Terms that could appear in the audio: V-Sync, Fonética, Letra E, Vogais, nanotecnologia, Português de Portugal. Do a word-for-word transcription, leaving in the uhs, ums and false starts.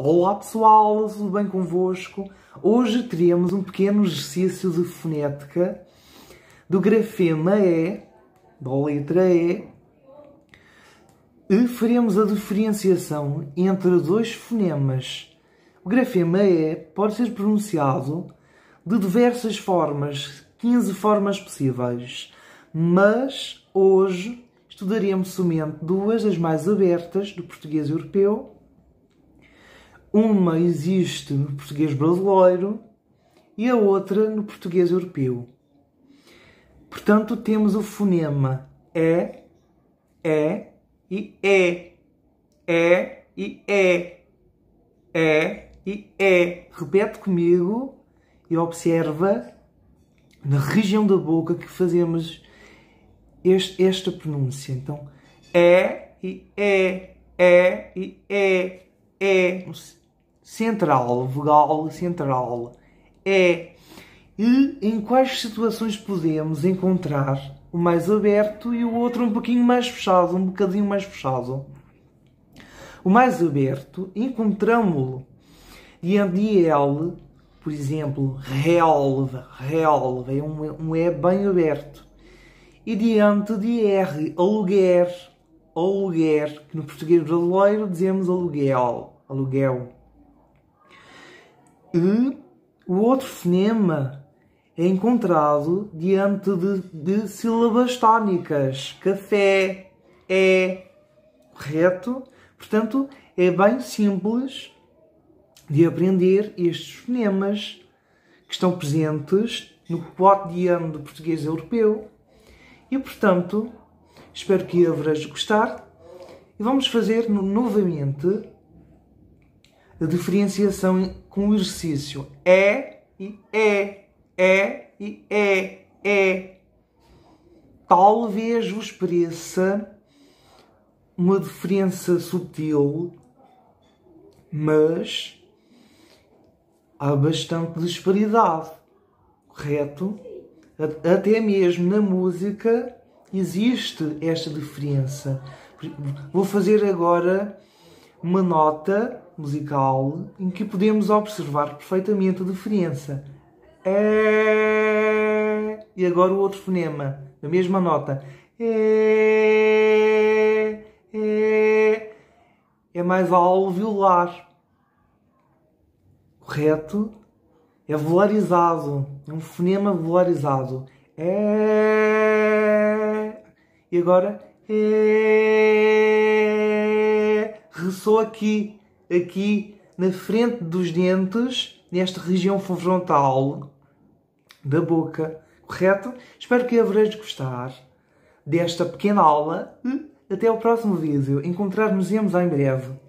Olá pessoal, tudo bem convosco? Hoje teremos um pequeno exercício de fonética do grafema E, da letra E, e faremos a diferenciação entre dois fonemas. O grafema E pode ser pronunciado de diversas formas, quinze formas possíveis, mas hoje estudaremos somente duas das mais abertas do português europeu. Uma existe no português brasileiro e a outra no português europeu. Portanto, temos o fonema E, E e E, E e E, E e E. Repete comigo e observa na região da boca que fazemos este, esta pronúncia. Então, E e E, E e E, E. Central, vogal central, E. E em quais situações podemos encontrar o mais aberto e o outro um pouquinho mais fechado, um bocadinho mais fechado? O mais aberto, encontramos-lo diante de L, por exemplo, relva, relva, é um, um E bem aberto. E diante de R, aluguer, aluguer, que no português brasileiro dizemos aluguel, aluguel. E o outro fonema é encontrado diante de, de sílabas tónicas. Café, é, correto? Portanto, é bem simples de aprender estes fonemas que estão presentes no cotidiano do português europeu. E, portanto, espero que haverás de gostar. E vamos fazer novamente a diferenciação com o exercício E e E, E e E, E. Talvez vos pareça uma diferença sutil, mas há bastante disparidade, correto? Até mesmo na música existe esta diferença. Vou fazer agora uma nota musical em que podemos observar perfeitamente a diferença. É... E agora o outro fonema, a mesma nota. É... É... é mais alveolar, correto? É velarizado, é um fonema velarizado. É... E agora... É... Ressoa aqui. Aqui na frente dos dentes, nesta região frontal da boca, correto? Espero que haveres de gostar desta pequena aula e até ao próximo vídeo. Encontrar-nos-emos em breve.